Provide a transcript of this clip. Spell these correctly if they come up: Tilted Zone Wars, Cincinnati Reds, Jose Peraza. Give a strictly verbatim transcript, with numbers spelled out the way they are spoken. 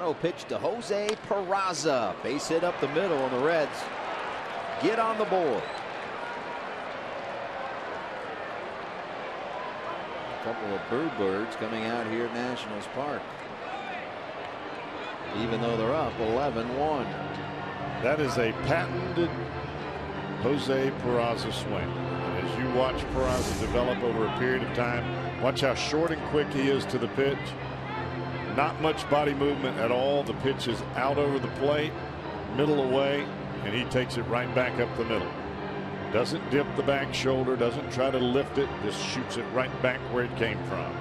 one oh pitch to Jose Peraza. Base hit up the middle, and the Reds get on the board. A couple of bird birds coming out here at Nationals Park, even though they're up eleven one. That is a patented Jose Peraza swing. As you watch Peraza develop over a period of time, watch how short and quick he is to the pitch. Not much body movement at all. The pitch is out over the plate, middle away, and he takes it right back up the middle. Doesn't dip the back shoulder, doesn't try to lift it, just shoots it right back where it came from.